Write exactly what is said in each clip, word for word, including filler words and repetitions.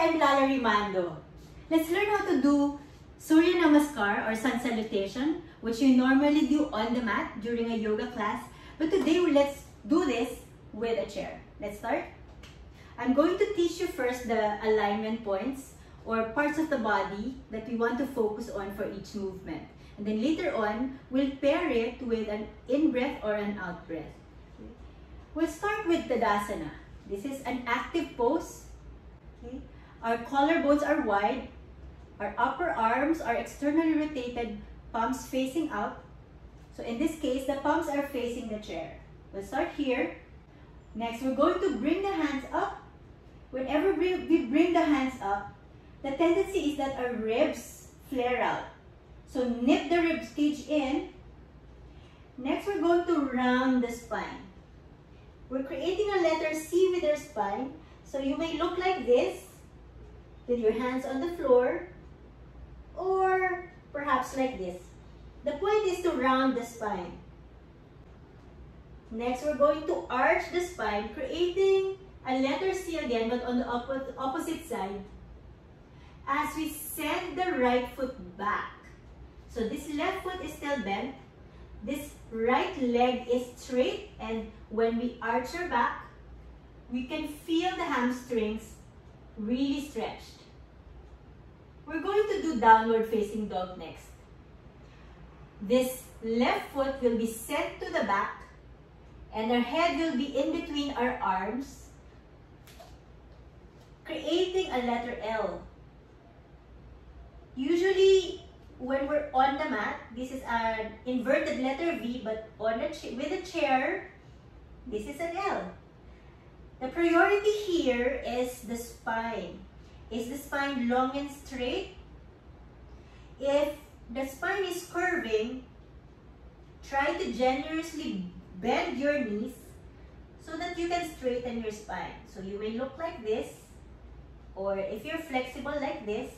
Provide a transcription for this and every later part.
Hi, I'm Lala Rimando. Let's learn how to do Surya Namaskar or Sun Salutation, which you normally do on the mat during a yoga class. But today, let's do this with a chair. Let's start. I'm going to teach you first the alignment points or parts of the body that we want to focus on for each movement. And then later on, we'll pair it with an in-breath or an out-breath. Okay. We'll start with Tadasana. This is an active pose. Okay. Our collarbones are wide. Our upper arms are externally rotated, palms facing out. So in this case, the palms are facing the chair. We'll start here. Next, we're going to bring the hands up. Whenever we bring the hands up, the tendency is that our ribs flare out. So nip the rib cage in. Next, we're going to round the spine. We're creating a letter C with your spine. So you may look like this with your hands on the floor or perhaps like this. The point is to round the spine. Next, we're going to arch the spine, creating a letter C again, but on the opposite side, as we send the right foot back. So this left foot is still bent. This right leg is straight, and when we arch our back, we can feel the hamstrings really stretched. We're going to do downward facing dog next. This left foot will be sent to the back, and our head will be in between our arms, creating a letter L. Usually, when we're on the mat, this is an inverted letter V, but on a with a chair, this is an L. The priority here is the spine. Is the spine long and straight? If the spine is curving, try to generously bend your knees so that you can straighten your spine. So you may look like this, or if you're flexible like this.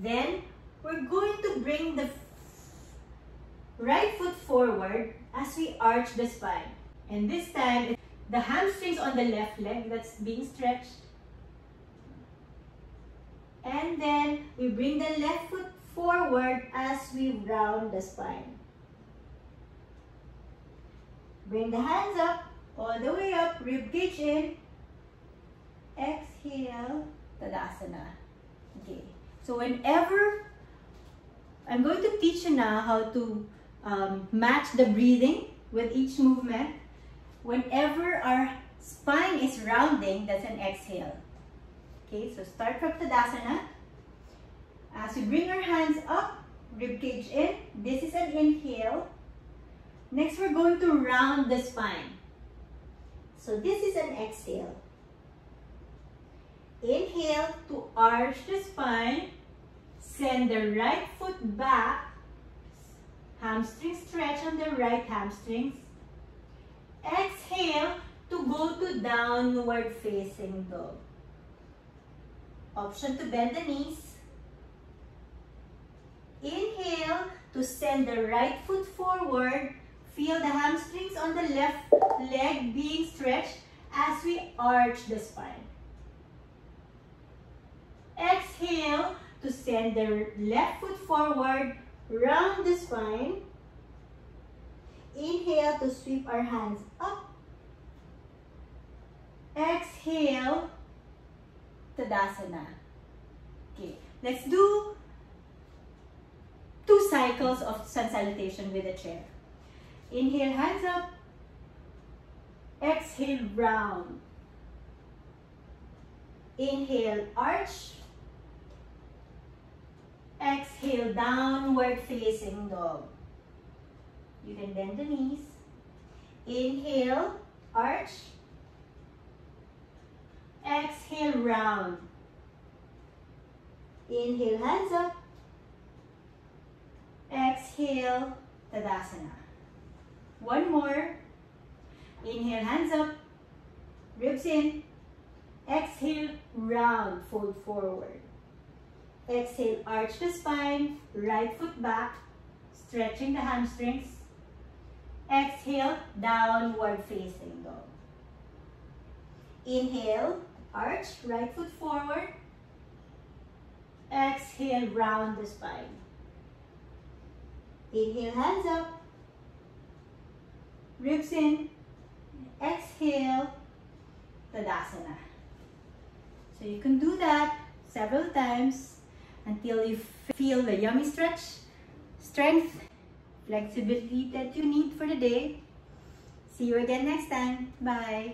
Then we're going to bring the right foot forward as we arch the spine. And this time, the hamstrings on the left leg that's being stretched. And then we bring the left foot forward as we round the spine. Bring the hands up, all the way up, rib cage in. Exhale, Tadasana. Okay. So whenever, I'm going to teach you now how to um, match the breathing with each movement. Whenever our spine is rounding, that's an exhale. Okay, so start from Tadasana. As we bring our hands up, ribcage in. This is an inhale. Next, we're going to round the spine. So this is an exhale. Inhale to arch the spine, send the right foot back, hamstring stretch on the right hamstrings. Exhale to go to downward facing dog. Option to bend the knees. Inhale to send the right foot forward, feel the hamstrings on the left leg being stretched as we arch the spine. Exhale to send the left foot forward, round the spine. Inhale to sweep our hands up. Exhale, Tadasana. Okay, let's do two cycles of Sun Salutation with a chair. Inhale, hands up. Exhale, round. Inhale, arch. Exhale, downward facing dog. You can bend the knees. Inhale, arch. Exhale, round. Inhale, hands up. Exhale, Tadasana. One more. Inhale, hands up. Ribs in. Exhale, round, fold forward. Exhale, arch the spine, right foot back, stretching the hamstrings. Exhale, downward facing dog. Inhale, Arch, right foot forward. Exhale, round the spine. Inhale, hands up. Ribs in. Exhale, Tadasana. So you can do that several times until you feel the yummy stretch, strength, flexibility that you need for the day. See you again next time. Bye.